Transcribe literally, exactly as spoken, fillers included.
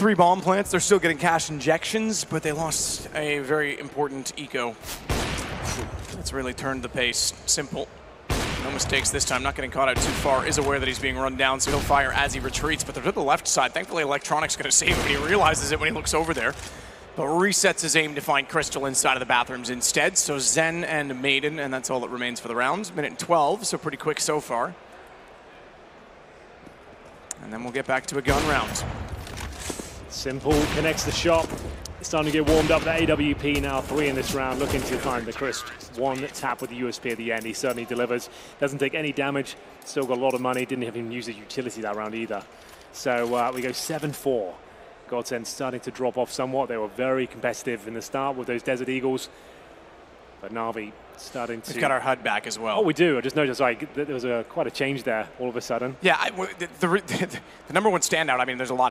three bomb plants. They're still getting cash injections, but they lost a very important eco. That's really turned the pace. simple. No mistakes this time, not getting caught out too far. Is aware that he's being run down, so he'll fire as he retreats, but they're to the left side. Thankfully, Electronic's going to save him, and he realizes it when he looks over there. But resets his aim to find Crystal inside of the bathrooms instead. So Zen and Maiden, and that's all that remains for the rounds. minute and twelve, so pretty quick so far. And then we'll get back to a gun round. simple connects the shot. It's starting to get warmed up. The A W P now three in this round, looking to find the crisp one tap with the U S P at the end. He certainly delivers. Doesn't take any damage. Still got a lot of money. Didn't even use his utility that round either. So uh, we go seven four. Godsend starting to drop off somewhat. They were very competitive in the start with those Desert Eagles. But Navi starting to... We've got our H U D back as well. Oh, we do. I just noticed like, there was a, quite a change there all of a sudden. Yeah, I, the, the, the number one standout, I mean, there's a lot